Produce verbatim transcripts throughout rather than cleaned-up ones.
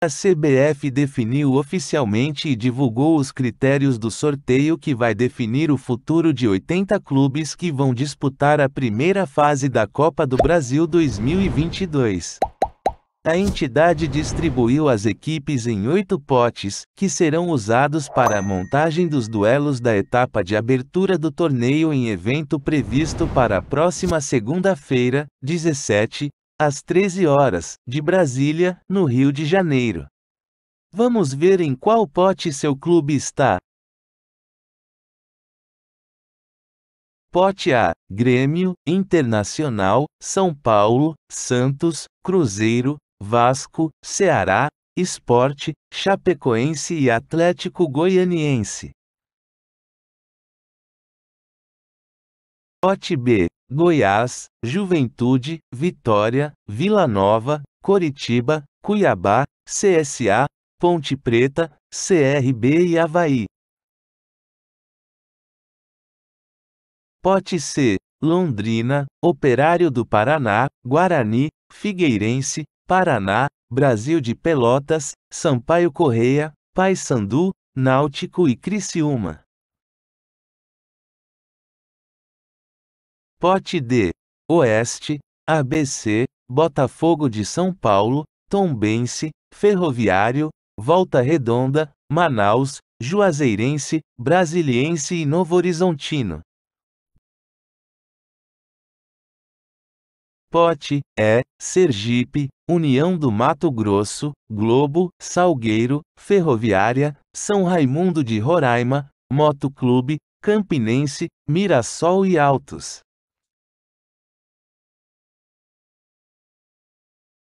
A C B F definiu oficialmente e divulgou os critérios do sorteio que vai definir o futuro de oitenta clubes que vão disputar a primeira fase da Copa do Brasil dois mil e vinte e dois. A entidade distribuiu as equipes em oito potes, que serão usados para a montagem dos duelos da etapa de abertura do torneio em evento previsto para a próxima segunda-feira, dezessete, às treze horas, de Brasília, no Rio de Janeiro. Vamos ver em qual pote seu clube está. Pote A: Grêmio, Internacional, São Paulo, Santos, Cruzeiro, Vasco, Ceará, Sport, Chapecoense e Atlético Goianiense. Pote B: Goiás, Juventude, Vitória, Vila Nova, Coritiba, Cuiabá, C S A, Ponte Preta, C R B e Avaí. Pote C: Londrina, Operário do Paraná, Guarani, Figueirense, Paraná, Brasil de Pelotas, Sampaio Correia, Paysandu, Náutico e Criciúma. Pote D: Oeste, A B C, Botafogo de São Paulo, Tombense, Ferroviário, Volta Redonda, Manaus, Juazeirense, Brasiliense e Novo Horizontino. Pote E: Sergipe, União do Mato Grosso, Globo, Salgueiro, Ferroviária, São Raimundo de Roraima, Motoclube, Campinense, Mirassol e Altos.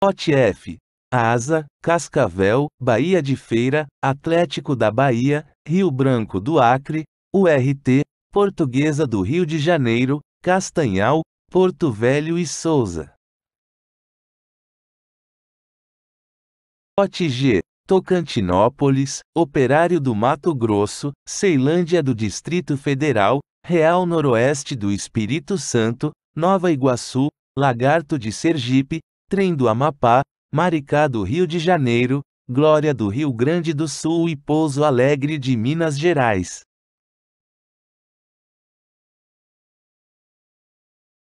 Pote F: Asa, Cascavel, Bahia de Feira, Atlético da Bahia, Rio Branco do Acre, U R T, Portuguesa do Rio de Janeiro, Castanhal, Porto Velho e Souza. Pote G: Tocantinópolis, Operário do Mato Grosso, Ceilândia do Distrito Federal, Real Noroeste do Espírito Santo, Nova Iguaçu, Lagarto de Sergipe, Trem do Amapá, Maricá do Rio de Janeiro, Glória do Rio Grande do Sul e Pouso Alegre de Minas Gerais.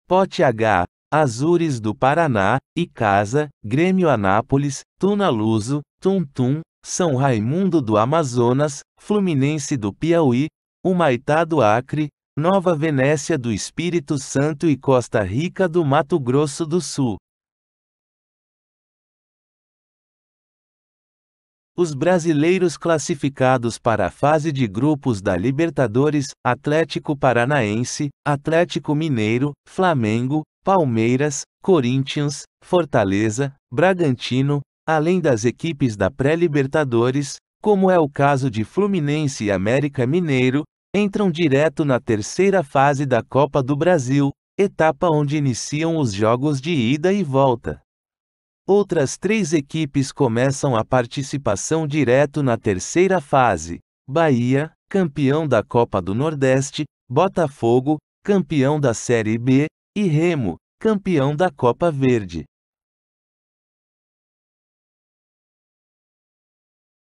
Pote H: Azures do Paraná, Icasa, Grêmio Anápolis, Tunaluso, Tuntum, São Raimundo do Amazonas, Fluminense do Piauí, Humaitá do Acre, Nova Venécia do Espírito Santo e Costa Rica do Mato Grosso do Sul. Os brasileiros classificados para a fase de grupos da Libertadores: Atlético Paranaense, Atlético Mineiro, Flamengo, Palmeiras, Corinthians, Fortaleza, Bragantino, além das equipes da pré-Libertadores, como é o caso de Fluminense e América Mineiro, entram direto na terceira fase da Copa do Brasil, etapa onde iniciam os jogos de ida e volta. Outras três equipes começam a participação direto na terceira fase: Bahia, campeão da Copa do Nordeste, Botafogo, campeão da Série B, e Remo, campeão da Copa Verde.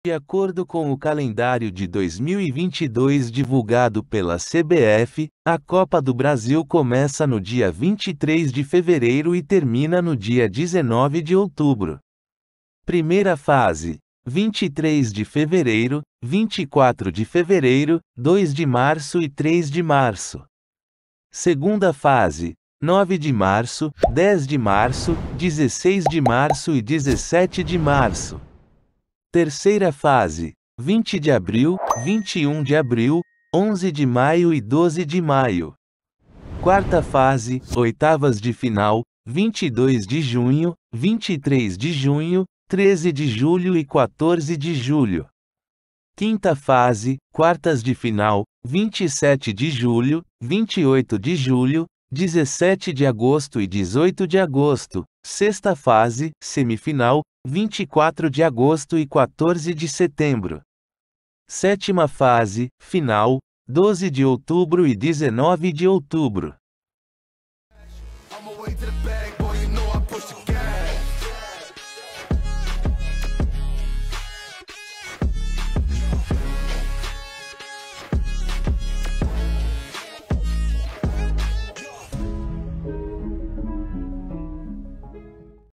De acordo com o calendário de dois mil e vinte e dois divulgado pela C B F, a Copa do Brasil começa no dia vinte e três de fevereiro e termina no dia dezenove de outubro. Primeira fase: vinte e três de fevereiro, vinte e quatro de fevereiro, dois de março e três de março. Segunda fase: nove de março, dez de março, dezesseis de março e dezessete de março. Terceira fase: vinte de abril, vinte e um de abril, onze de maio e doze de maio. Quarta fase: oitavas de final, vinte e dois de junho, vinte e três de junho, treze de julho e quatorze de julho. Quinta fase: quartas de final, vinte e sete de julho, vinte e oito de julho, dezessete de agosto e dezoito de agosto, sexta fase, semifinal, vinte e quatro de agosto e quatorze de setembro. Sétima fase, final, doze de outubro e dezenove de outubro.